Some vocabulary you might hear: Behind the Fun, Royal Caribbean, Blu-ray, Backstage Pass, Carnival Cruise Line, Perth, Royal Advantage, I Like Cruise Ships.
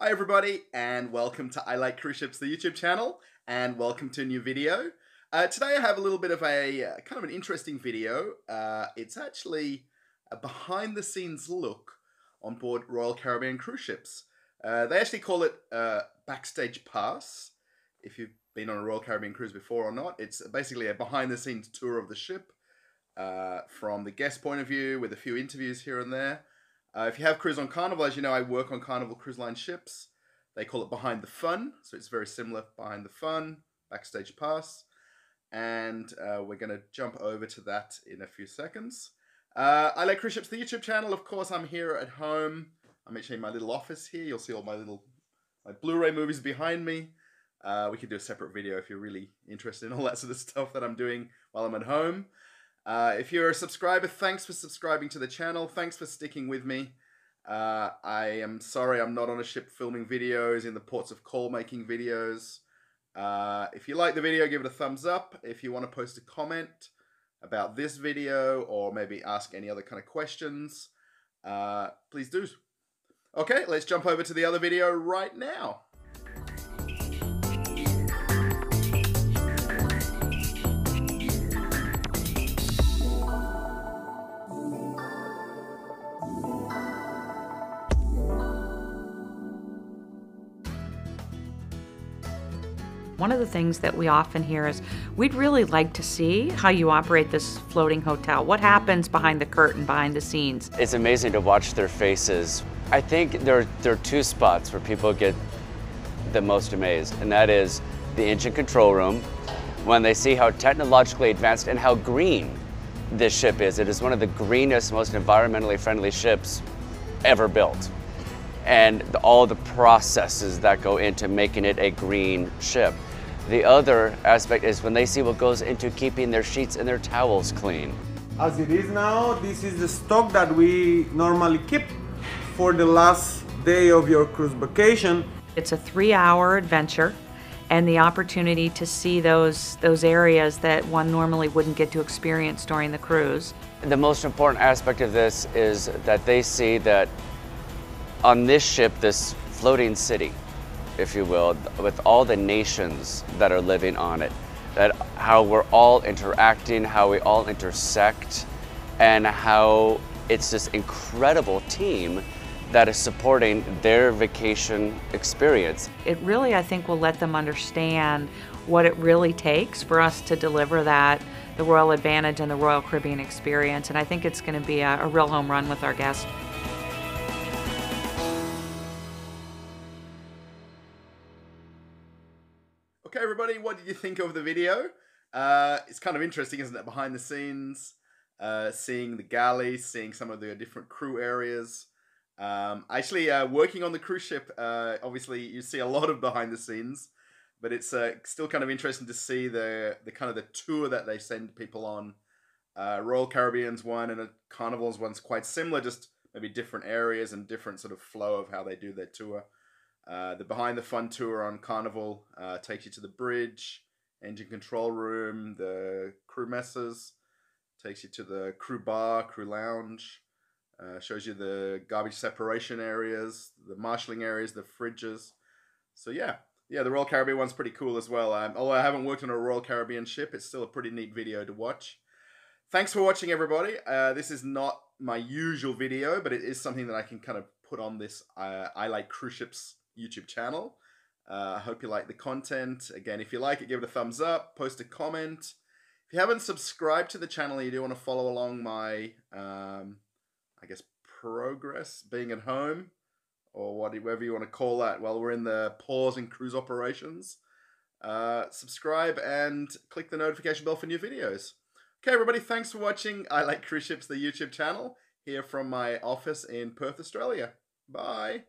Hi everybody, and welcome to I Like Cruise Ships, the YouTube channel, and welcome to a new video. Today I have a little bit of a kind of an interesting video. It's actually a behind the scenes look on board Royal Caribbean cruise ships. They actually call it Backstage Pass. If you've been on a Royal Caribbean cruise before or not, it's basically a behind the scenes tour of the ship from the guest point of view with a few interviews here and there. If you have cruised on Carnival, as you know, I work on Carnival Cruise Line ships. They call it Behind the Fun, so it's very similar. Behind the Fun, Backstage Pass, and we're going to jump over to that in a few seconds. I Like Cruise Ships, the YouTube channel. Of course, I'm here at home. I'm actually in my little office here. You'll see all my little Blu-ray movies behind me. We could do a separate video if you're really interested in all that sort of stuff that I'm doing while I'm at home. If you're a subscriber, thanks for subscribing to the channel. Thanks for sticking with me. I am sorry I'm not on a ship filming videos, in the ports of call making videos. If you like the video, give it a thumbs up. If you want to post a comment about this video or maybe ask any other kind of questions, please do. Okay, let's jump over to the other video right now. One of the things that we often hear is, we'd really like to see how you operate this floating hotel. What happens behind the curtain, behind the scenes? It's amazing to watch their faces. I think there are two spots where people get the most amazed, and that is the engine control room, when they see how technologically advanced and how green this ship is. It is one of the greenest, most environmentally friendly ships ever built, and all the processes that go into making it a green ship. The other aspect is when they see what goes into keeping their sheets and their towels clean. As it is now, this is the stock that we normally keep for the last day of your cruise vacation. It's a 3-hour adventure, and the opportunity to see those areas that one normally wouldn't get to experience during the cruise. The most important aspect of this is that they see that on this ship, this floating city, if you will, with all the nations that are living on it, that how we're all interacting, how we all intersect, and how it's this incredible team that is supporting their vacation experience. It really, I think, will let them understand what it really takes for us to deliver that, the Royal Advantage and the Royal Caribbean experience, and I think it's going to be a real home run with our guests. Okay, everybody, what did you think of the video? It's kind of interesting, isn't it? Behind the scenes, seeing the galley, seeing some of the different crew areas. Actually, working on the cruise ship, obviously you see a lot of behind the scenes, but it's still kind of interesting to see the kind of the tour that they send people on. Royal Caribbean's one and Carnival's one's quite similar, just maybe different areas and different sort of flow of how they do their tour. The Behind the Fun tour on Carnival takes you to the bridge, engine control room, the crew messes, takes you to the crew bar, crew lounge, shows you the garbage separation areas, the marshalling areas, the fridges. So yeah, the Royal Caribbean one's pretty cool as well. Although I haven't worked on a Royal Caribbean ship, it's still a pretty neat video to watch. Thanks for watching, everybody. This is not my usual video, but it is something that I can kind of put on this I Like Cruise Ships YouTube channel. I hope you like the content. Again, if you like it, give it a thumbs up, post a comment. If you haven't subscribed to the channel and you do want to follow along my, I guess, progress being at home, or whatever you want to call that while we're in the pause and cruise operations, subscribe and click the notification bell for new videos. Okay, everybody, thanks for watching I Like Cruise Ships, the YouTube channel, here from my office in Perth, Australia. Bye.